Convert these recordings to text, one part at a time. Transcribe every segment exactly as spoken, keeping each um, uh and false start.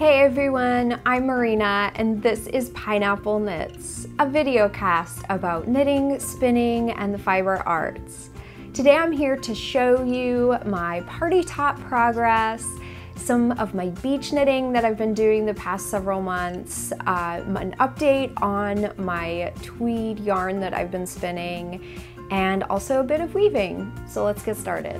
Hey everyone, I'm Marina and this is Pineapple Knits, a video cast about knitting, spinning, and the fiber arts. Today I'm here to show you my party top progress, some of my beach knitting that I've been doing the past several months, uh, an update on my tweed yarn that I've been spinning, and also a bit of weaving. So let's get started.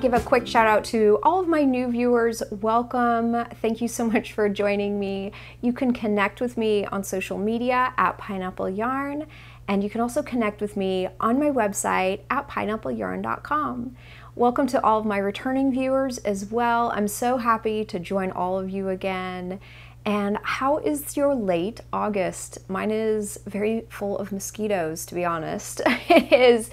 Give a quick shout out to all of my new viewers. Welcome. Thank you so much for joining me. You can connect with me on social media at Pineapple Yarn, and you can also connect with me on my website at pineapple yarn dot com. Welcome to all of my returning viewers as well. I'm so happy to join all of you again. And how is your late August? Mine is very full of mosquitoes, to be honest. It is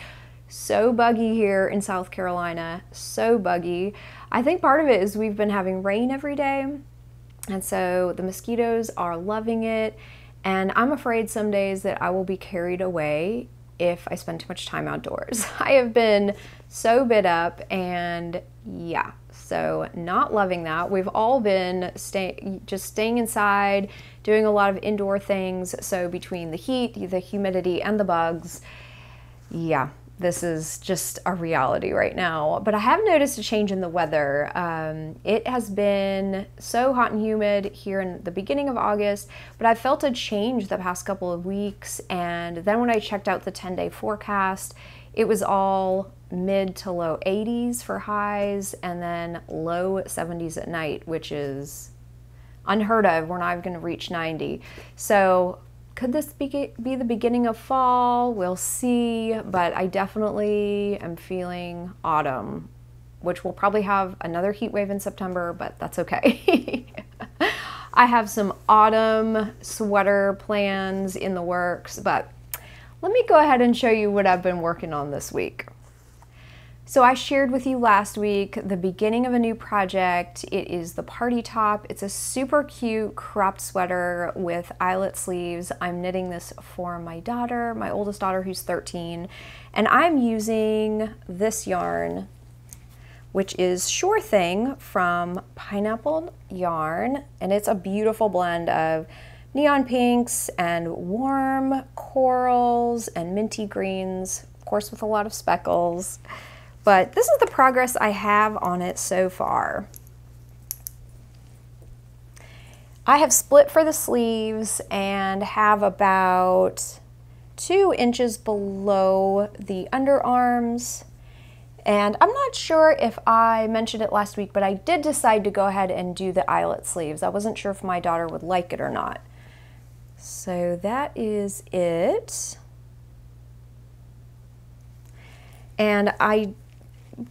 so buggy here in South Carolina, so buggy. I think part of it is we've been having rain every day, and so the mosquitoes are loving it, and I'm afraid some days that I will be carried away if I spend too much time outdoors. I have been so bit up, and yeah, so not loving that. We've all been stay just staying inside, doing a lot of indoor things, so between the heat, the humidity, and the bugs, yeah. This is just a reality right now. But I have noticed a change in the weather. Um, it has been so hot and humid here in the beginning of August, but I felt a change the past couple of weeks. And then when I checked out the ten day forecast, it was all mid to low eighties for highs and then low seventies at night, which is unheard of. We're not even gonna reach ninety. So, could this be, be the beginning of fall? We'll see, but I definitely am feeling autumn, which will probably have another heat wave in September, but that's okay. I have some autumn sweater plans in the works, but let me go ahead and show you what I've been working on this week. So I shared with you last week the beginning of a new project. It is the Party Top. It's a super cute cropped sweater with eyelet sleeves. I'm knitting this for my daughter, my oldest daughter who's thirteen, and I'm using this yarn, which is Shore Thing from Pineapple Yarn, and it's a beautiful blend of neon pinks and warm corals and minty greens, of course with a lot of speckles. But this is the progress I have on it so far. I have split for the sleeves and have about two inches below the underarms. And I'm not sure if I mentioned it last week, but I did decide to go ahead and do the eyelet sleeves. I wasn't sure if my daughter would like it or not. So that is it. And I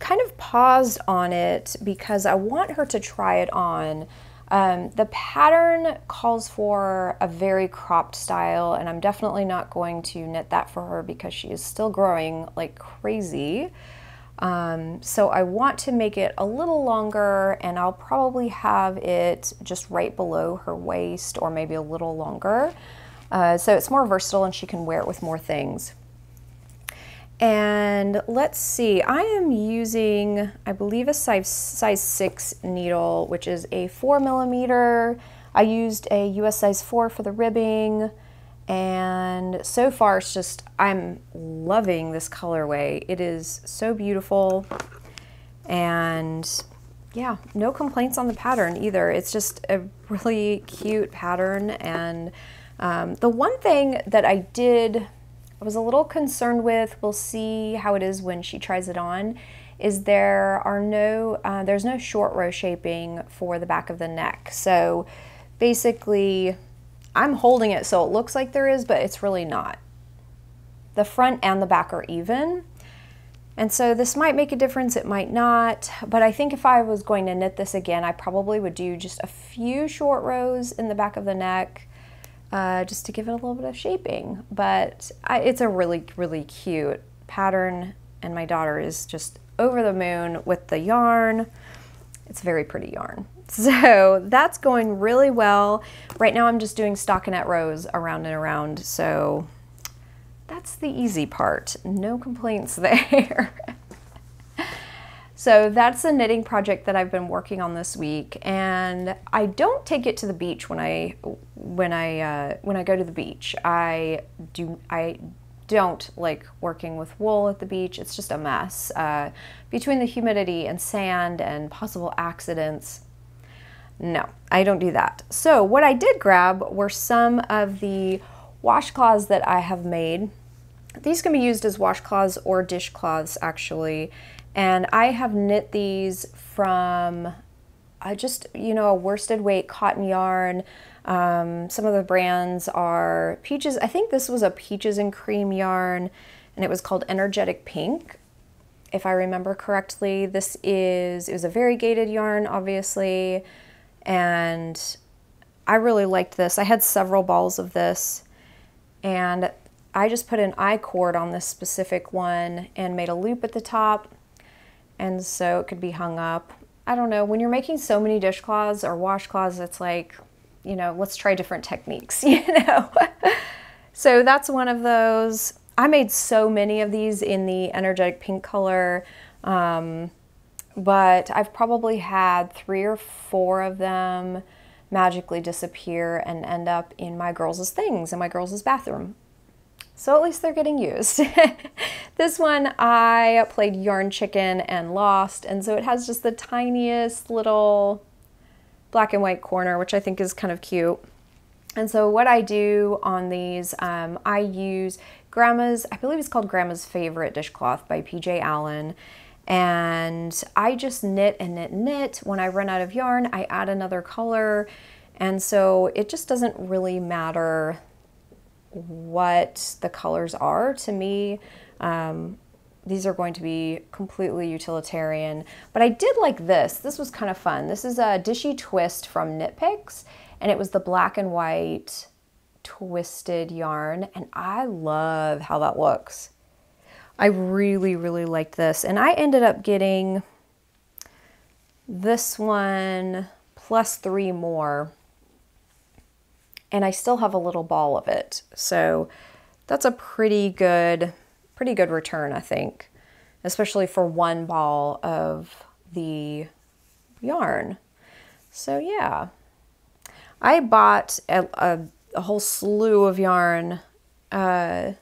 kind of paused on it because I want her to try it on. Um, the pattern calls for a very cropped style, and I'm definitely not going to knit that for her because she is still growing like crazy. Um, so I want to make it a little longer, and I'll probably have it just right below her waist or maybe a little longer. Uh, so it's more versatile and she can wear it with more things. And let's see, I am using, I believe, a size, size six needle, which is a four millimeter. I used a U S size four for the ribbing. And so far it's just, I'm loving this colorway. It is so beautiful. And yeah, no complaints on the pattern either. It's just a really cute pattern. And um, the one thing that I did, I was a little concerned with, we'll see how it is when she tries it on, is there are no, uh, there's no short row shaping for the back of the neck. So basically I'm holding it so it looks like there is, but it's really not. The front and the back are even. And so this might make a difference, it might not, but I think if I was going to knit this again, I probably would do just a few short rows in the back of the neck. Uh, just to give it a little bit of shaping, but I, it's a really, really cute pattern, and my daughter is just over the moon with the yarn. It's a very pretty yarn. So that's going really well. Right now I'm just doing stockinette rows around and around, so That's the easy part. No complaints there. So that's a knitting project that I've been working on this week, and I don't take it to the beach when I when I uh, when I go to the beach. I do I don't like working with wool at the beach. It's just a mess uh, between the humidity and sand and possible accidents. No, I don't do that. So what I did grab were some of the washcloths that I have made. These can be used as washcloths or dishcloths, actually. And I have knit these from I just, you know, a worsted weight cotton yarn. Um, some of the brands are Peaches. I think this was a Peaches and Cream yarn, and it was called Energetic Pink, if I remember correctly. This is, it was a variegated yarn, obviously, and I really liked this. I had several balls of this, and I just put an I cord on this specific one and made a loop at the top. And so it could be hung up. I don't know, when you're making so many dishcloths or washcloths, it's like, you know, let's try different techniques, you know? So that's one of those. I made so many of these in the Energetic Pink color, um, but I've probably had three or four of them magically disappear and end up in my girls' things, in my girls' bathroom. So at least they're getting used. This one I played Yarn Chicken and lost, and so it has just the tiniest little black and white corner, which I think is kind of cute. And so what I do on these, um, I use Grandma's, I believe it's called Grandma's Favorite Dishcloth by P J Allen, and I just knit and knit and knit. When I run out of yarn, I add another color, and so it just doesn't really matter what the colors are to me. Um, these are going to be completely utilitarian, but I did like this. This was kind of fun. This is a Dishie Twist from Knit Picks, and it was the black and white twisted yarn, and I love how that looks. I really, really liked this, and I ended up getting this one plus three more, and I still have a little ball of it. So that's a pretty good, pretty good return, I think, especially for one ball of the yarn. So yeah, I bought a, a, a whole slew of yarn, uh,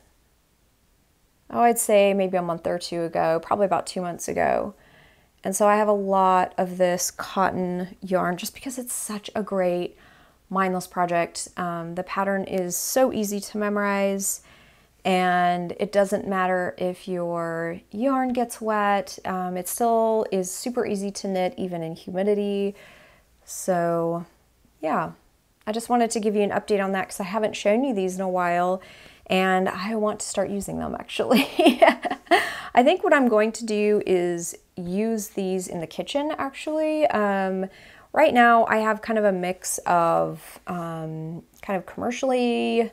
oh, I'd say maybe a month or two ago, probably about two months ago. And so I have a lot of this cotton yarn just because it's such a great mindless project. Um, the pattern is so easy to memorize, and it doesn't matter if your yarn gets wet. Um, it still is super easy to knit even in humidity. So yeah, I just wanted to give you an update on that because I haven't shown you these in a while, and I want to start using them, actually. I think what I'm going to do is use these in the kitchen, actually. Um, Right now, I have kind of a mix of um, kind of commercially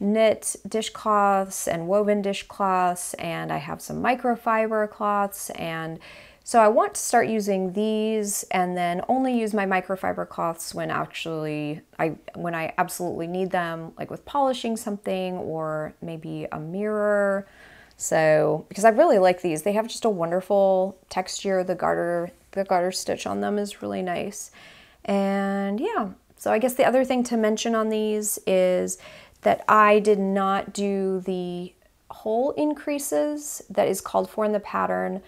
knit dishcloths and woven dishcloths, and I have some microfiber cloths, and so I want to start using these, and then only use my microfiber cloths when actually I when I absolutely need them, like with polishing something or maybe a mirror. So because I really like these, they have just a wonderful texture. The garter. The garter stitch on them is really nice. And yeah, so I guess the other thing to mention on these is that I did not do the hole increases that is called for in the pattern.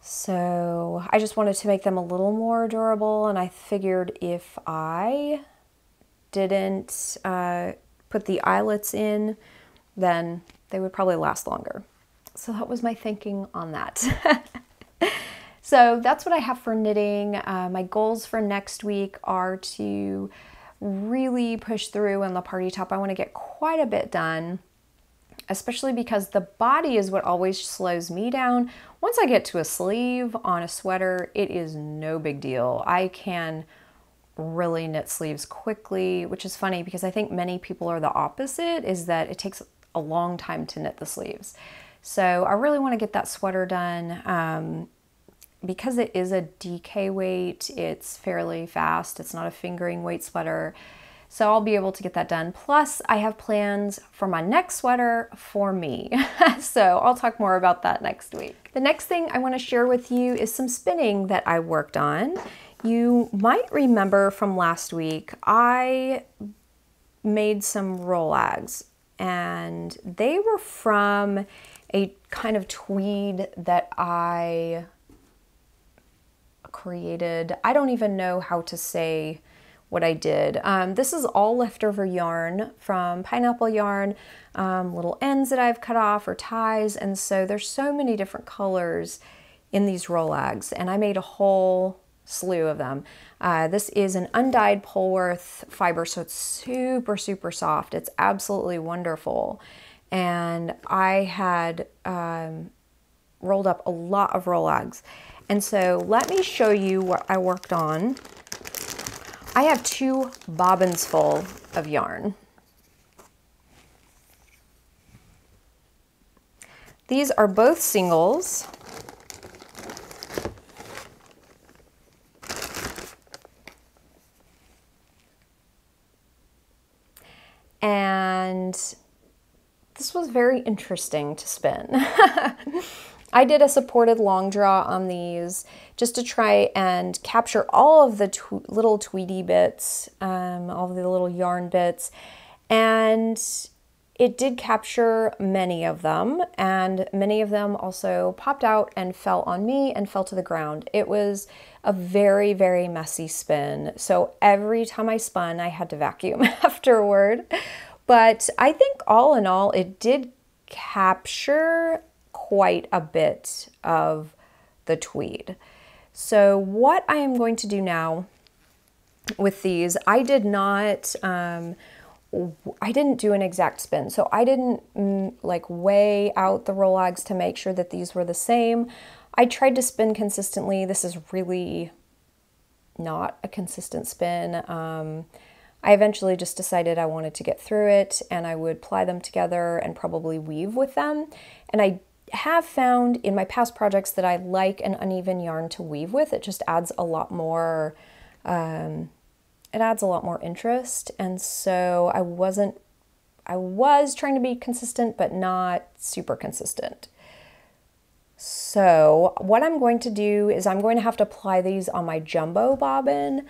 So I just wanted to make them a little more durable, and I figured if I didn't uh, put the eyelets in, then they would probably last longer. So that was my thinking on that. So that's what I have for knitting. Uh, my goals for next week are to really push through on the Party Top. I want to get quite a bit done, especially because the body is what always slows me down. Once I get to a sleeve on a sweater, it is no big deal. I can really knit sleeves quickly, which is funny because I think many people are the opposite, is that it takes a long time to knit the sleeves. So I really want to get that sweater done. Um, Because it is a D K weight, it's fairly fast. It's not a fingering weight sweater. So I'll be able to get that done. Plus, I have plans for my next sweater for me. So I'll talk more about that next week. The next thing I want to share with you is some spinning that I worked on. You might remember from last week, I made some rollags, and they were from a kind of tweed that I created. I don't even know how to say what I did. Um, this is all leftover yarn from Pineapple Yarn, um, little ends that I've cut off or ties, and so there's so many different colors in these rollags, and I made a whole slew of them. Uh, this is an undyed Polwarth fiber, so it's super, super soft. It's absolutely wonderful. And I had um, rolled up a lot of rollags. And so let me show you what I worked on. I have two bobbins full of yarn. These are both singles. And this was very interesting to spin. I did a supported long draw on these just to try and capture all of the tw little tweedy bits, um, all of the little yarn bits, and it did capture many of them, and many of them also popped out and fell on me and fell to the ground. It was a very, very messy spin. So every time I spun, I had to vacuum afterward. But I think all in all, it did capture quite a bit of the tweed. So what I am going to do now with these, I did not... Um, I didn't do an exact spin, so I didn't like weigh out the rollags to make sure that these were the same. I tried to spin consistently. This is really not a consistent spin. Um, I eventually just decided I wanted to get through it, and I would ply them together and probably weave with them. And I have found in my past projects that I like an uneven yarn to weave with. It just adds a lot more... Um, It adds a lot more interest, and so I wasn't, I was trying to be consistent, but not super consistent. So what I'm going to do is I'm going to have to apply these on my jumbo bobbin,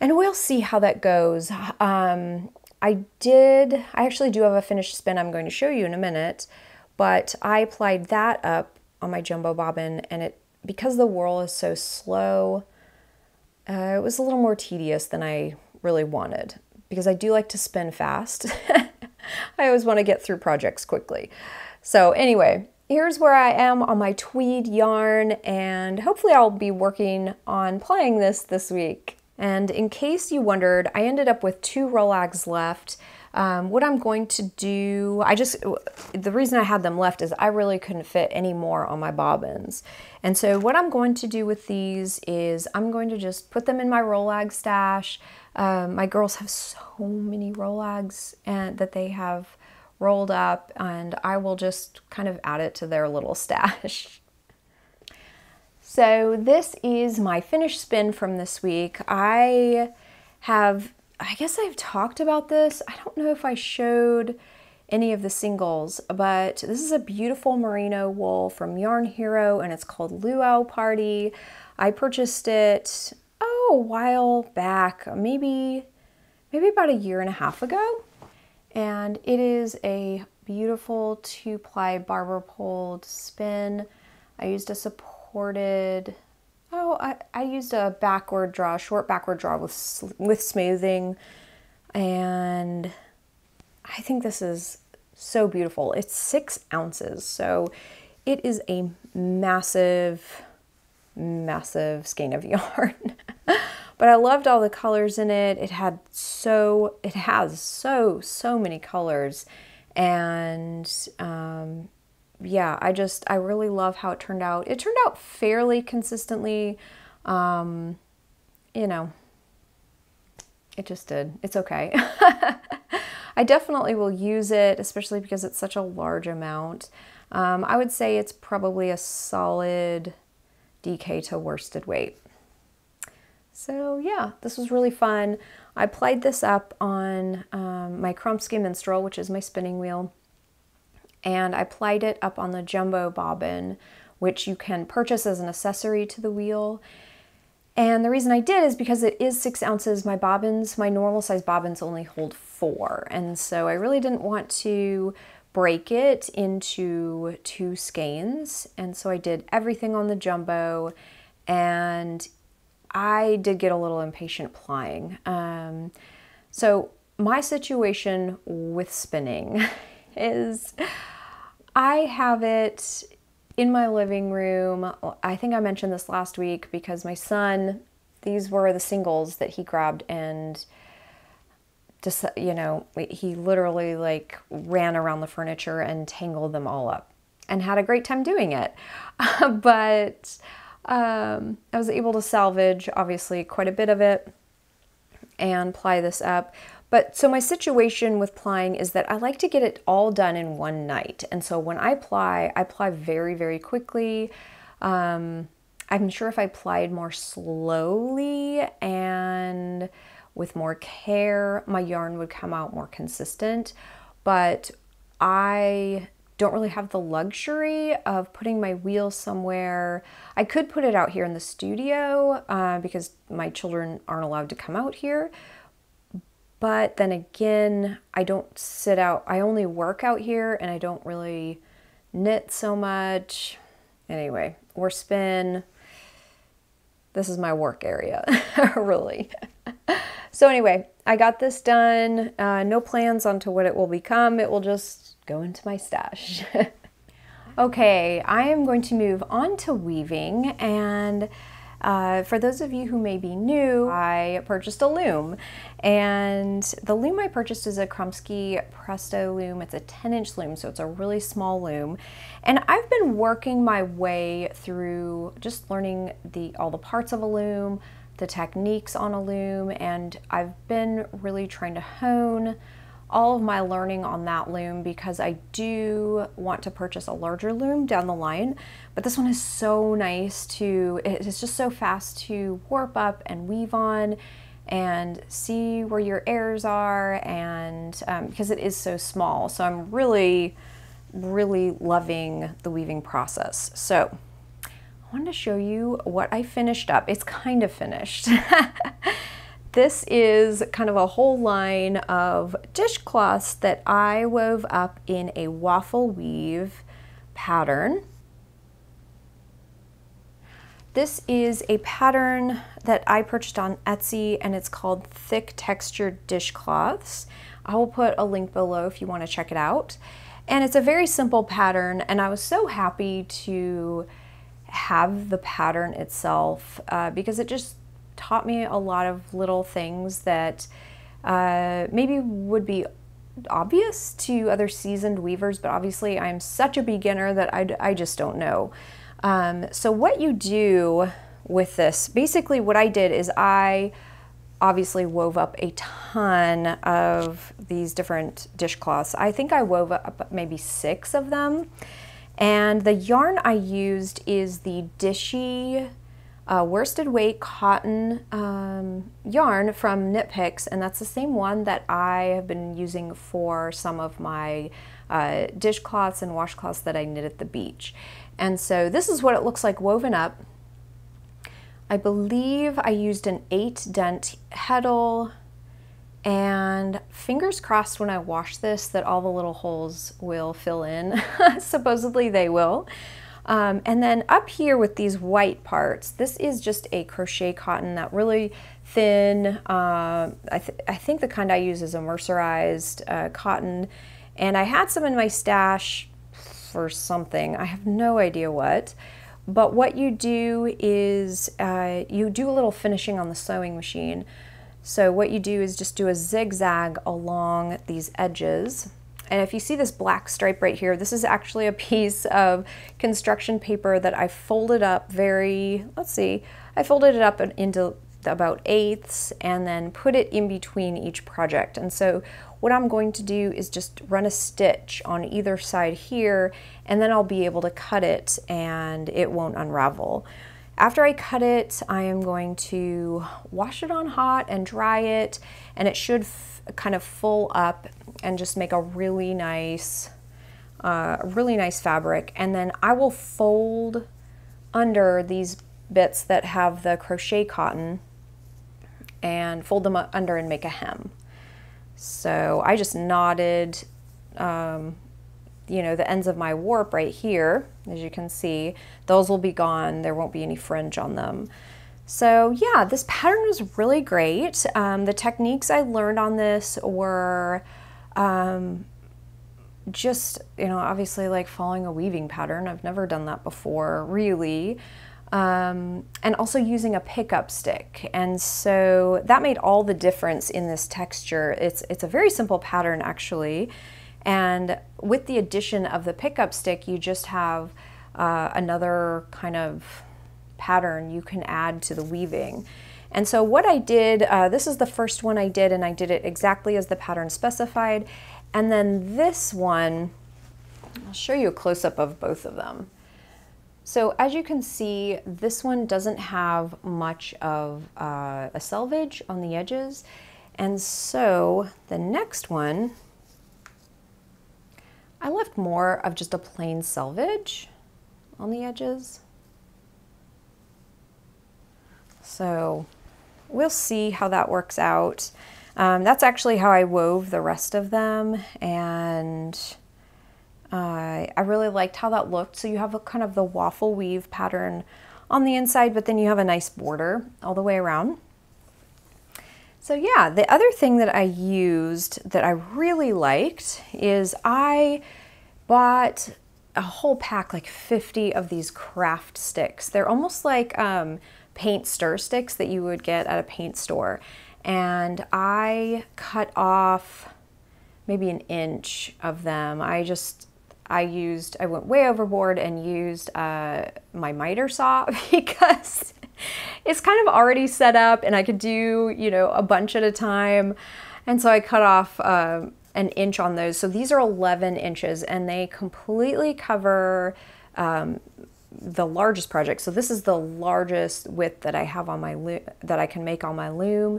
and we'll see how that goes. Um, I did, I actually do have a finished spin I'm going to show you in a minute, but I applied that up on my jumbo bobbin, and it, because the whirl is so slow, Uh, it was a little more tedious than I really wanted, because I do like to spin fast. I always want to get through projects quickly. So anyway, here's where I am on my tweed yarn, and hopefully I'll be working on plying this this week. And in case you wondered, I ended up with two rollags left. Um, what I'm going to do, I just, the reason I had them left is I really couldn't fit any more on my bobbins. And so what I'm going to do with these is I'm going to just put them in my rollag stash. Um, my girls have so many rollags and that they have rolled up, and I will just kind of add it to their little stash. So this is my finished spin from this week. I have I guess I've talked about this. I don't know if I showed any of the singles, but this is a beautiful merino wool from Yarn Hero, and it's called Luau Party. I purchased it oh, a while back, maybe, maybe about a year and a half ago. And it is a beautiful two-ply barber pole spin. I used a supported... Oh, I, I used a backward draw, short backward draw with, with smoothing, and I think this is so beautiful. It's six ounces, so it is a massive, massive skein of yarn. But I loved all the colors in it. It had so, it has so, so many colors, and um, yeah, I just, I really love how it turned out. It turned out fairly consistently. Um, you know, it just did. It's okay. I definitely will use it, especially because it's such a large amount. Um, I would say it's probably a solid D K to worsted weight. So yeah, this was really fun. I plied this up on um, my Kromski Minstrel, which is my spinning wheel, and I plied it up on the jumbo bobbin, which you can purchase as an accessory to the wheel. And the reason I did is because it is six ounces. My bobbins, my normal size bobbins only hold four. And so I really didn't want to break it into two skeins. And so I did everything on the jumbo, and I did get a little impatient plying. Um, so my situation with spinning is I have it in my living room. I think I mentioned this last week because my son, these were the singles that he grabbed, and just, you know, he literally like ran around the furniture and tangled them all up and had a great time doing it. But um, I was able to salvage obviously quite a bit of it and ply this up. But so my situation with plying is that I like to get it all done in one night. And so when I ply, I ply very, very quickly. Um, I'm sure if I plied more slowly and with more care, my yarn would come out more consistent. But I don't really have the luxury of putting my wheel somewhere. I could put it out here in the studio uh, because my children aren't allowed to come out here. But then again, I don't sit out, I only work out here, and I don't really knit so much. Anyway, or spin. This is my work area, really. So anyway, I got this done. Uh, no plans onto what it will become. It will just go into my stash. Okay, I am going to move on to weaving. And Uh, for those of you who may be new, I purchased a loom, and the loom I purchased is a Kromski Presto loom. It's a ten inch loom, so it's a really small loom, and I've been working my way through just learning the all the parts of a loom, the techniques on a loom, and I've been really trying to hone all of my learning on that loom because I do want to purchase a larger loom down the line. But this one is so nice to, it's just so fast to warp up and weave on and see where your errors are, and um, because it is so small. So I'm really, really loving the weaving process. So I wanted to show you what I finished up. It's kind of finished. This is kind of a whole line of dishcloths that I wove up in a waffle weave pattern. This is a pattern that I purchased on Etsy, and it's called Thick Textured Dishcloths. I will put a link below if you want to check it out. And it's a very simple pattern, and I was so happy to have the pattern itself uh, because it just taught me a lot of little things that uh, maybe would be obvious to other seasoned weavers, but obviously I'm such a beginner that I, I just don't know. Um, so what you do with this, basically what I did is I obviously wove up a ton of these different dishcloths. I think I wove up maybe six of them. And the yarn I used is the Dishie Uh, worsted weight cotton um, yarn from Knit Picks, and that's the same one that I have been using for some of my uh, dishcloths and washcloths that I knit at the beach. And so this is what it looks like woven up. I believe I used an eight dent heddle, and fingers crossed when I wash this that all the little holes will fill in. Supposedly they will. Um, and then up here with these white parts, this is just a crochet cotton, that really thin, uh, I, th I think the kind I use is a mercerized uh, cotton. And I had some in my stash for something, I have no idea what. But what you do is uh, you do a little finishing on the sewing machine. So what you do is just do a zigzag along these edges. And if you see this black stripe right here, this is actually a piece of construction paper that I folded up very, let's see, I folded it up into about eighths and then put it in between each project. And so what I'm going to do is just run a stitch on either side here, and then I'll be able to cut it and it won't unravel. After I cut it, I am going to wash it on hot and dry it, and it should f kind of full up and just make a really nice, uh, really nice fabric. And then I will fold under these bits that have the crochet cotton and fold them up under and make a hem. So I just knotted, um, you know, the ends of my warp right here, as you can see. Those will be gone. There won't be any fringe on them. So yeah, this pattern was really great. Um, the techniques I learned on this were um, just, you know, obviously like following a weaving pattern. I've never done that before, really. Um, and also using a pickup stick. And so that made all the difference in this texture. It's, it's a very simple pattern, actually. And with the addition of the pickup stick, you just have uh, another kind of pattern you can add to the weaving. And so what I did, uh, this is the first one I did, and I did it exactly as the pattern specified. And then this one, I'll show you a close-up of both of them. So as you can see, this one doesn't have much of uh, a selvage on the edges. And so the next one, I left more of just a plain selvage on the edges. So we'll see how that works out. Um, that's actually how I wove the rest of them, and uh, I really liked how that looked. So you have a kind of the waffle weave pattern on the inside, but then you have a nice border all the way around. So yeah, the other thing that I used that I really liked is I bought a whole pack, like fifty of these craft sticks. They're almost like um, paint stir sticks that you would get at a paint store. And I cut off maybe an inch of them. I just, I used, I went way overboard and used uh, my miter saw because it's kind of already set up and I could do, you know, a bunch at a time. And so I cut off um, an inch on those. So these are eleven inches and they completely cover um, the largest project. So this is the largest width that I have on my loom, that I can make on my loom.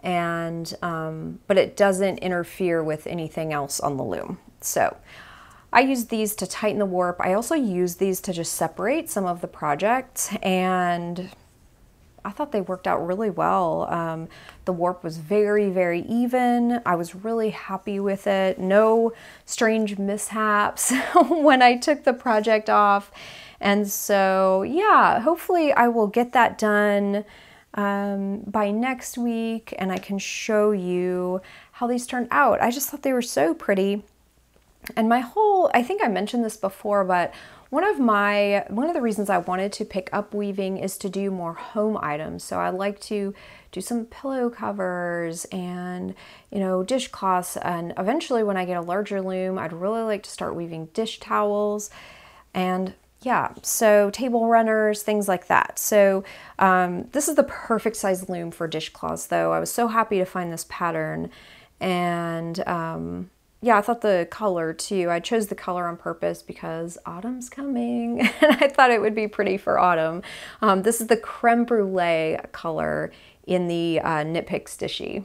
And, um, but it doesn't interfere with anything else on the loom. So I used these to tighten the warp. I also used these to just separate some of the projects, and I thought they worked out really well. Um, the warp was very, very even. I was really happy with it. No strange mishaps when I took the project off. And so, yeah, hopefully I will get that done um, by next week and I can show you how these turned out. I just thought they were so pretty. And my whole, I think I mentioned this before, but one of my, one of the reasons I wanted to pick up weaving is to do more home items. So I like to do some pillow covers and, you know, dishcloths. And eventually when I get a larger loom, I'd really like to start weaving dish towels and yeah, so table runners, things like that. So um, this is the perfect size loom for dishcloths though. I was so happy to find this pattern and, um, yeah, I thought the color too. I chose the color on purpose because autumn's coming and I thought it would be pretty for autumn. Um, this is the creme brulee color in the uh, Knit Picks Dishie.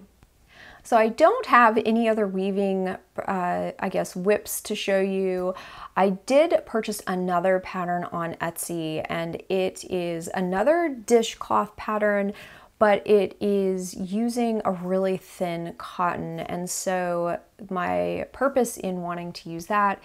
So I don't have any other weaving, uh, I guess, whips to show you. I did purchase another pattern on Etsy and it is another dishcloth pattern, but it is using a really thin cotton. And so my purpose in wanting to use that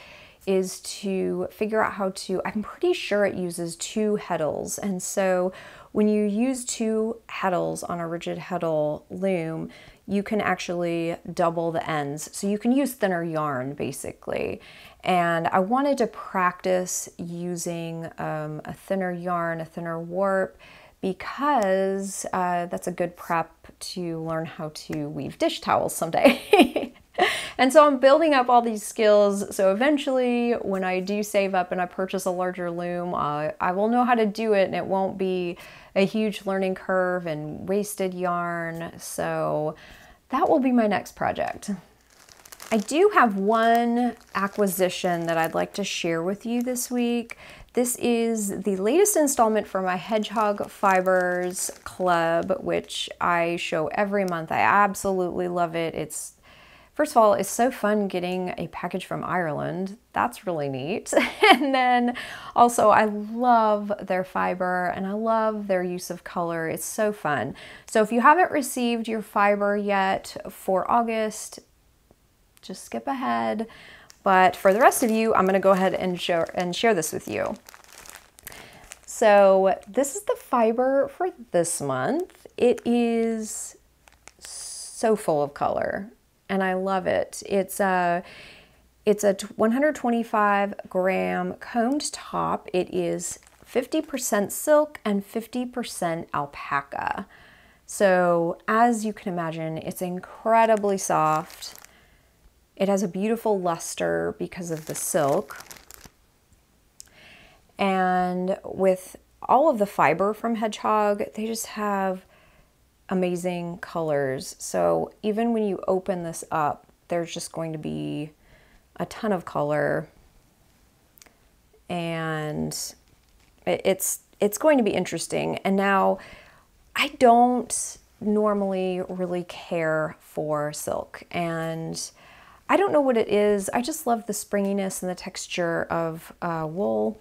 is to figure out how to, I'm pretty sure it uses two heddles. And so when you use two heddles on a rigid heddle loom, you can actually double the ends. So you can use thinner yarn basically. And I wanted to practice using um, a thinner yarn, a thinner warp, because uh, that's a good prep to learn how to weave dish towels someday. And so I'm building up all these skills. So eventually when I do save up and I purchase a larger loom, uh, I will know how to do it and it won't be a huge learning curve and wasted yarn. So that will be my next project. I do have one acquisition that I'd like to share with you this week. This is the latest installment for my Hedgehog Fibers Club, which I show every month. I absolutely love it. It's, first of all, it's so fun getting a package from Ireland. That's really neat. And then also I love their fiber and I love their use of color. It's so fun. So if you haven't received your fiber yet for August, just skip ahead. But for the rest of you, I'm gonna go ahead and share, and share this with you. So this is the fiber for this month. It is so full of color and I love it. It's a, it's a one hundred twenty-five gram combed top. It is fifty percent silk and fifty percent alpaca. So as you can imagine, it's incredibly soft. It has a beautiful luster because of the silk. And with all of the fiber from Hedgehog, they just have amazing colors. So even when you open this up, there's just going to be a ton of color. And it's, it's going to be interesting. And now I don't normally really care for silk, and I don't know what it is. I just love the springiness and the texture of uh, wool,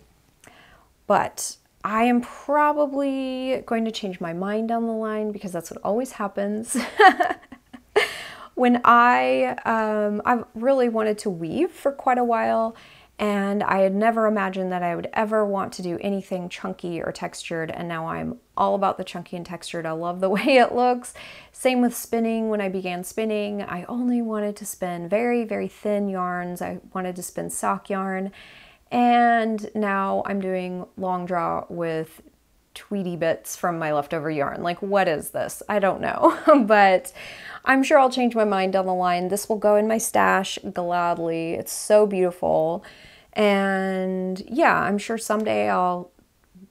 but I am probably going to change my mind down the line because that's what always happens. When I, um, I've really wanted to weave for quite a while, and I had never imagined that I would ever want to do anything chunky or textured, and now I'm all about the chunky and textured. I love the way it looks. Same with spinning. When I began spinning, I only wanted to spin very, very thin yarns. I wanted to spin sock yarn, and now I'm doing long draw with Tweety bits from my leftover yarn. Like, what is this? I don't know, but I'm sure I'll change my mind down the line. This will go in my stash gladly. It's so beautiful. And yeah, I'm sure someday I'll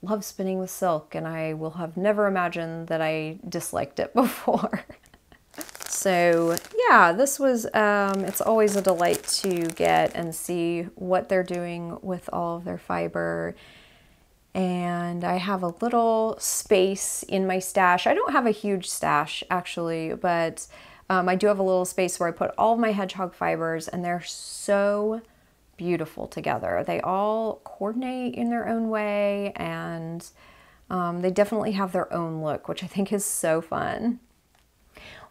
love spinning with silk and I will have never imagined that I disliked it before. So yeah, this was, um, it's always a delight to get and see what they're doing with all of their fiber. And I have a little space in my stash. I don't have a huge stash actually, but um, I do have a little space where I put all of my Hedgehog fibers, and they're so beautiful together. They all coordinate in their own way, and um, they definitely have their own look, which I think is so fun.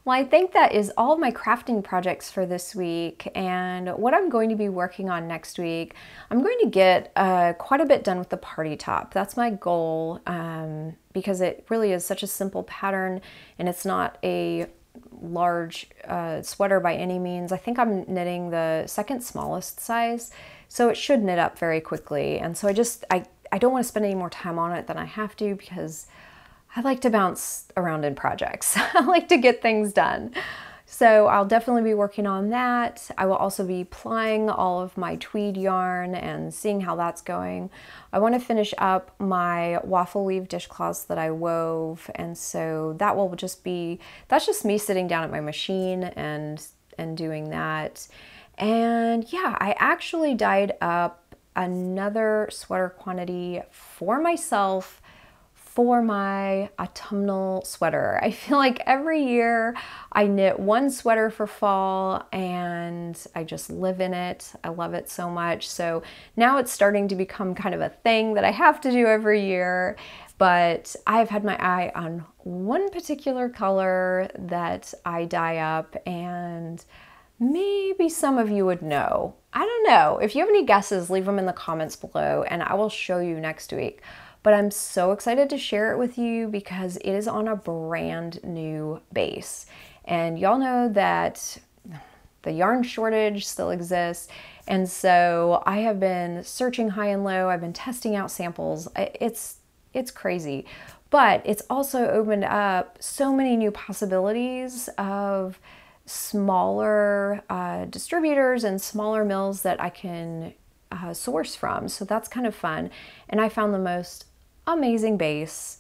Well, I think that is all my crafting projects for this week, and what I'm going to be working on next week, I'm going to get uh, quite a bit done with the party top. That's my goal, um, because it really is such a simple pattern, and it's not a large uh, sweater by any means. I think I'm knitting the second smallest size, so it should knit up very quickly. And so I just, I, I don't want to spend any more time on it than I have to, because I like to bounce around in projects. I like to get things done. So I'll definitely be working on that. I will also be plying all of my tweed yarn and seeing how that's going. I want to finish up my waffle weave dishcloths that I wove. And so that will just be, that's just me sitting down at my machine and, and doing that. And yeah, I actually dyed up another sweater quantity for myself for my autumnal sweater. I feel like every year I knit one sweater for fall and I just live in it. I love it so much. So now it's starting to become kind of a thing that I have to do every year, but I've had my eye on one particular color that I dye up, and maybe some of you would know. I don't know. If you have any guesses, leave them in the comments below and I will show you next week. But I'm so excited to share it with you because it is on a brand new base. And y'all know that the yarn shortage still exists. And so I have been searching high and low. I've been testing out samples. It's, it's crazy, but it's also opened up so many new possibilities of smaller uh, distributors and smaller mills that I can uh, source from. So that's kind of fun. And I found the most amazing base,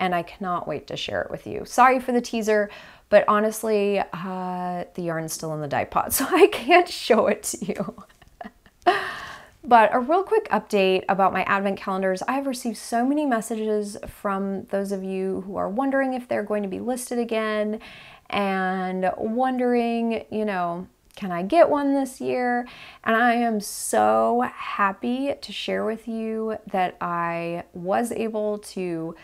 and I cannot wait to share it with you. Sorry for the teaser, But honestly, uh, the yarn's still in the dye pot, so I can't show it to you. But a real quick update about my advent calendars. I have received so many messages from those of you who are wondering if they're going to be listed again and wondering, you know, can I get one this year? And I am so happy to share with you that I was able to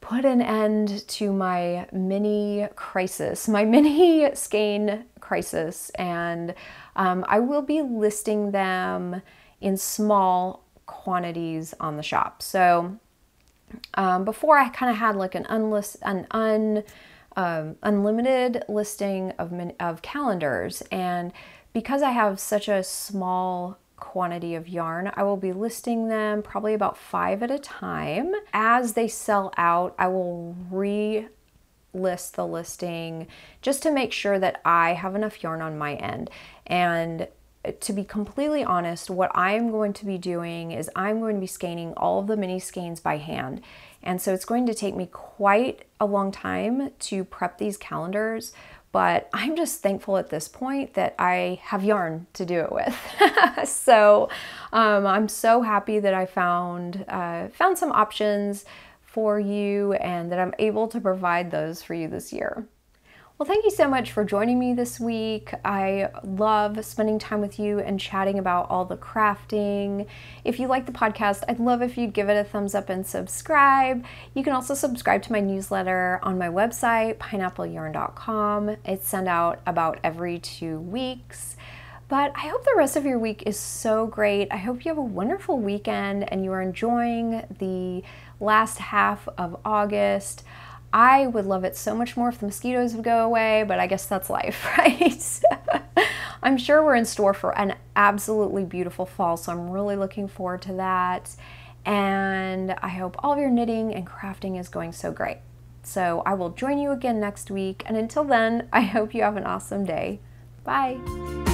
put an end to my mini crisis, my mini skein crisis. And um, I will be listing them in small quantities on the shop. So um, before I kind of had like an unlist, an un, um, unlimited listing of, min of calendars. And because I have such a small quantity of yarn, I will be listing them probably about five at a time. As they sell out, I will re-list the listing just to make sure that I have enough yarn on my end. And to be completely honest, what I'm going to be doing is I'm going to be scanning all of the mini skeins by hand. And so it's going to take me quite a long time to prep these calendars, but I'm just thankful at this point that I have yarn to do it with. So um, I'm so happy that I found, uh, found some options for you and that I'm able to provide those for you this year. Well, thank you so much for joining me this week. I love spending time with you and chatting about all the crafting. If you like the podcast, I'd love if you'd give it a thumbs up and subscribe. You can also subscribe to my newsletter on my website, pineapple yarn dot com. It's sent out about every two weeks. But I hope the rest of your week is so great. I hope you have a wonderful weekend and you are enjoying the last half of August. I would love it so much more if the mosquitoes would go away, but I guess that's life, right? I'm sure we're in store for an absolutely beautiful fall, so I'm really looking forward to that. And I hope all of your knitting and crafting is going so great. So I will join you again next week, and until then, I hope you have an awesome day. Bye.